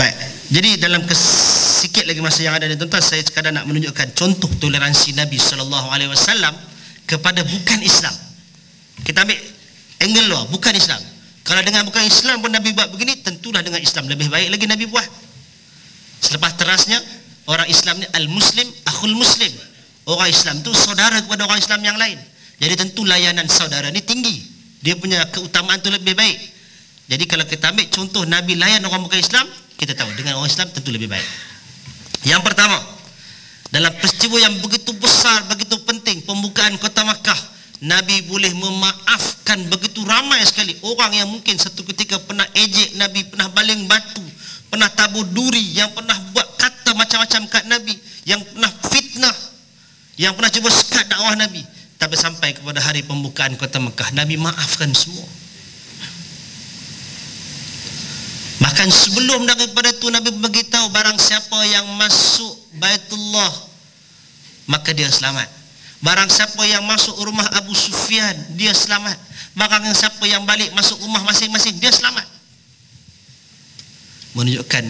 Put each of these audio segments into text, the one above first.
Baik, jadi dalam sikit lagi masa yang ada ni tuan-tuan, saya sekadar nak menunjukkan contoh toleransi Nabi SAW kepada bukan Islam. Kita ambil angle luar, bukan Islam. Kalau dengan bukan Islam pun Nabi buat begini, tentulah dengan Islam lebih baik lagi Nabi buat. Selepas terasnya, orang Islam ni al-Muslim, akhul Muslim. Orang Islam tu saudara kepada orang Islam yang lain. Jadi tentu layanan saudara ni tinggi. Dia punya keutamaan tu lebih baik. Jadi kalau kita ambil contoh Nabi layan orang bukan Islam, kita tahu dengan orang Islam tentu lebih baik. Yang pertama, dalam peristiwa yang begitu besar, begitu penting, pembukaan kota Makkah, Nabi boleh memaafkan begitu ramai sekali orang yang mungkin satu ketika pernah ejek Nabi, pernah baling batu, pernah tabur duri, yang pernah buat kata macam-macam kat Nabi, yang pernah fitnah, yang pernah cuba sekat dakwah Nabi. Tapi sampai kepada hari pembukaan kota Mekah, Nabi maafkan semua. Bahkan sebelum daripada itu, Nabi beritahu barang siapa yang masuk Baitullah maka dia selamat. Barang siapa yang masuk rumah Abu Sufyan, dia selamat. Barang siapa yang balik masuk rumah masing-masing, dia selamat. Menunjukkan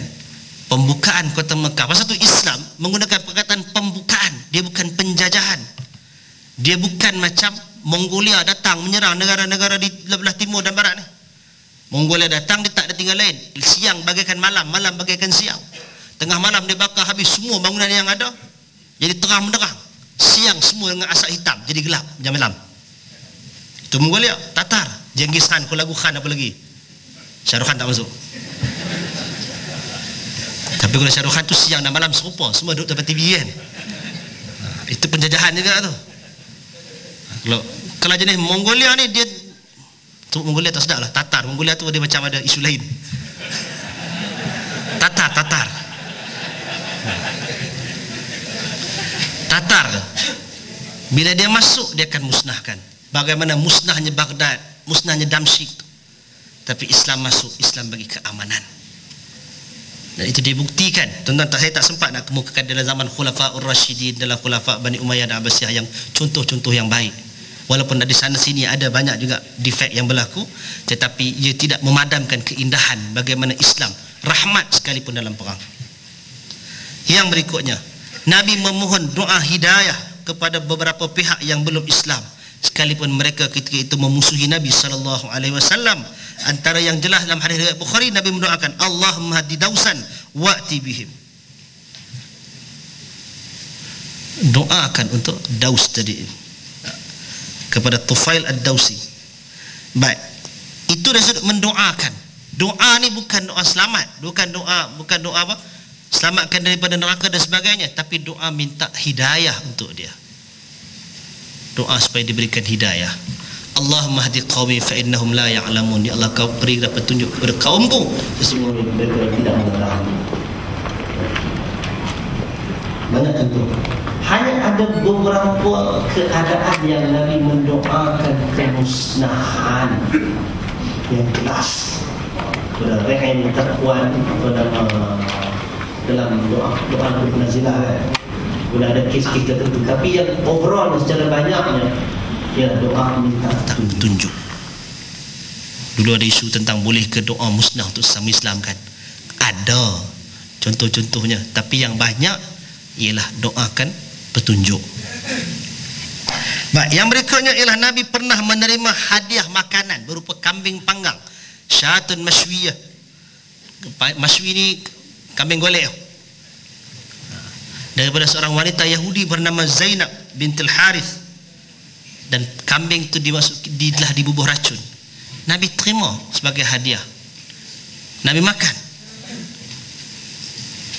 pembukaan kota Mekah. Pasal tu Islam menggunakan perkataan pembukaan. Dia bukan penjajahan. Dia bukan macam Mongolia datang menyerang negara-negara di belah timur dan barat ni. Mongolia datang, dia tak ada tinggal lain. Siang bagaikan malam, malam bagaikan siang. Tengah malam dia bakar habis semua bangunan yang ada, jadi terang menderang. Siang semua dengan asap hitam, jadi gelap macam malam. Itu Mongolia. Tatar, Jenghis Khan, Kulagu Khan, apa lagi, Shah Rukh Khan tak masuk. Tapi kalau Shah Rukh Khan tu siang dan malam serupa, semua duduk depan TV kan. Itu penjajahan juga tu. Kalau jenis Mongolia ni, dia sebut Mongolia tak sedap lah. Tatar, Mongolia tu dia macam ada isu lain. Tatar bila dia masuk, dia akan musnahkan. Bagaimana musnahnya Baghdad, musnahnya Damsyik. Tapi Islam masuk, Islam bagi keamanan. Dan itu dibuktikan. Tuan-tuan, saya tak sempat nak kemukakan dalam zaman Khulafa'ur Rashidin, dalam Khulafa' Bani Umayyah dan Abbasiyah, yang contoh-contoh yang baik. Walaupun di sana sini ada banyak juga defek yang berlaku, tetapi ia tidak memadamkan keindahan bagaimana Islam rahmat sekalipun dalam perang. Yang berikutnya, Nabi memohon doa hidayah kepada beberapa pihak yang belum Islam, sekalipun mereka ketika itu memusuhi Nabi SAW. Antara yang jelas dalam hadis riwayat Bukhari, Nabi mendoakan Allahumma hadi dausan wa'ti bihim. Doakan untuk Daus tadi, kepada Tufail Ad-Dausi. Baik, itu dari sudut mendoakan. Doa ni bukan doa selamat, bukan doa apa, selamatkan daripada neraka dan sebagainya, tapi doa minta hidayah untuk dia. Doa supaya diberikan hidayah. Allahumma hadi qaumi fa innahum la ya'lamun. Ya Allah, kau berilah petunjuk kepada kaumku, sesungguhnya mereka tidak mengetahui. Banyak contoh. Hanya ada beberapa keadaan yang Nabi mendoakan kemusnahan yang jelas kepada re'in terkuat dalam doa bernazilah kan. Bila ada kes-kes tertentu, tapi yang overall secara banyaknya ya doa minta petunjuk. Dulu ada isu tentang boleh ke doa musnah untuk sesama Islam kan. Ada contoh-contohnya, tapi yang banyak ialah doakan petunjuk. Baik, yang berikutnya ialah Nabi pernah menerima hadiah makanan berupa kambing panggang, syatun mashwiyah. Mashwi ni kambing golek, daripada seorang wanita Yahudi bernama Zainab bintul Harith. Dan kambing tu telah dibubuh racun. Nabi terima sebagai hadiah. Nabi makan.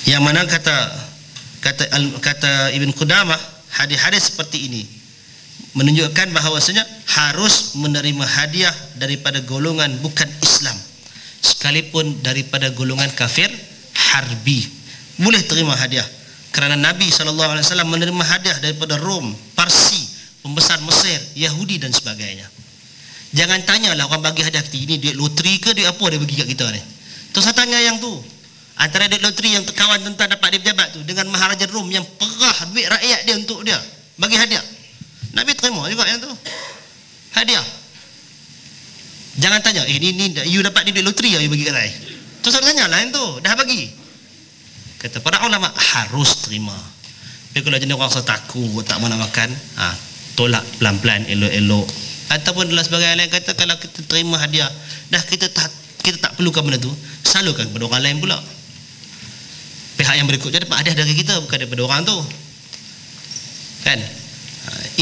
Yang mana kata Ibn Qudamah, hadis-hadis seperti ini menunjukkan bahawasanya harus menerima hadiah daripada golongan bukan Islam, sekalipun daripada golongan kafir harbi boleh terima hadiah. Kerana Nabi SAW menerima hadiah daripada Rom, Parsi, pembesar Mesir, Yahudi dan sebagainya. Jangan tanyalah orang bagi hadiah kita ini duit loteri ke duit apa dia bagi kat kita ni. Terus saya tanya yang tu, antara duit loteri yang kawan tentang dapat di pejabat tu dengan Maharaja Rom yang perah duit rakyat dia untuk dia bagi hadiah, Nabi terima juga yang tu hadiah. Jangan tanya, you dapat duit loteri yang you bagi kat saya. Terus saya tanya lah yang tu, dah bagi Kata para ulama harus terima. Tapi kalau jenis orang rasa takut tak mau nak makan, tolak pelan-pelan, elok-elok. Ataupun dalam sebagian lain kata kalau kita terima hadiah, dah kita tak perlukan benda tu, salurkan kepada orang lain pula. Pihak yang berikutnya dapat hadiah dari kita, bukan daripada orang tu. Kan?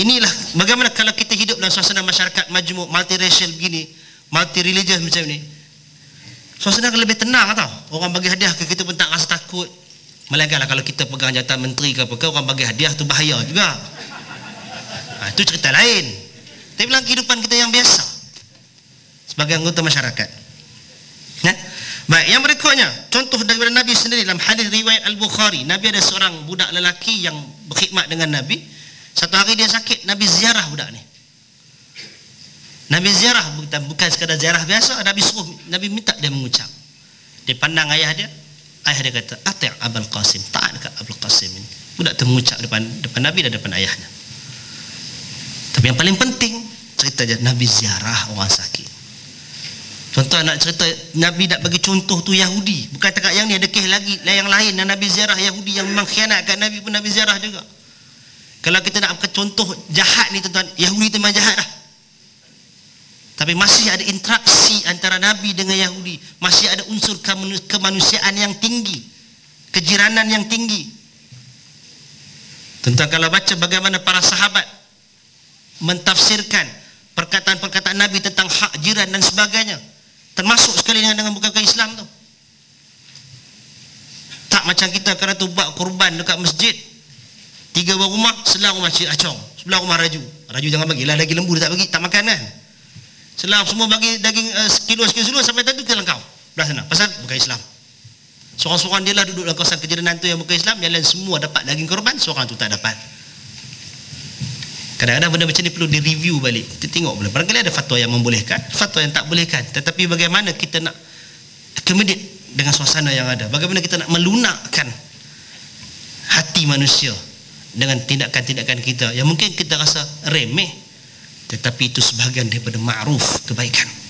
Inilah bagaimana kalau kita hidup dalam suasana masyarakat majmuk, multiracial begini, multireligious macam ni. Suasana akan lebih tenang tau. Orang bagi hadiah ke kita pun tak rasa takut. Melainkan kalau kita pegang jawatan menteri ke apa ke, orang bagi hadiah tu bahaya juga. Itu cerita lain. Tapi dalam kehidupan kita yang biasa sebagai anggota masyarakat. Ya? Baik, yang berikutnya contoh daripada Nabi sendiri dalam hadis riwayat Al-Bukhari. Nabi ada seorang budak lelaki yang berkhidmat dengan Nabi. Satu hari dia sakit, Nabi ziarah budak ni. Nabi ziarah bukan sekadar ziarah biasa, Nabi minta dia mengucap. Dia pandang ayah dia. Ayah dia kata, "Ati' Abul Qasim, taat dekat Abul Qasim ini." Budak tu mengucap depan Nabi dan depan ayahnya. Tapi yang paling penting cerita je Nabi ziarah orang sakit. Contoh nak cerita Nabi nak bagi contoh tu Yahudi, bukan dekat yang ni, ada kes lagi yang lain yang Nabi ziarah Yahudi yang memang khianatkan Nabi pun Nabi ziarah juga. Kalau kita nak ambil contoh jahat ni tuan-tuan, Yahudi tu memang jahat lah. Tapi masih ada interaksi antara Nabi dengan Yahudi. Masih ada unsur kemanusiaan yang tinggi, kejiranan yang tinggi. Tuan-tuan kalau baca bagaimana para sahabat mentafsirkan perkataan-perkataan Nabi tentang hak jiran dan sebagainya, termasuk sekali dengan bukan-bukan Islam tu. Tak macam kita kerana tu buat kurban dekat masjid, 3 buah rumah, selang rumah Cik Acong, sebelah rumah Raju jangan bagilah, daging lembu dia tak bagi, tak makan kan. Selang semua bagi daging kilo sampai tentu ke Langkau belah sana, pasal bukan Islam. Seorang-seorang dia lah duduk dalam kawasan kejiranan tu yang bukan Islam, yang lain semua dapat daging korban, seorang tu tak dapat. Kadang-kadang benda macam ni perlu direview balik, kita tengok pula, barangkali ada fatwa yang membolehkan, fatwa yang tak bolehkan. Tetapi bagaimana kita nak accommodate dengan suasana yang ada, bagaimana kita nak melunakkan hati manusia dengan tindakan-tindakan kita yang mungkin kita rasa remeh, tetapi itu sebahagian daripada ma'ruf, kebaikan.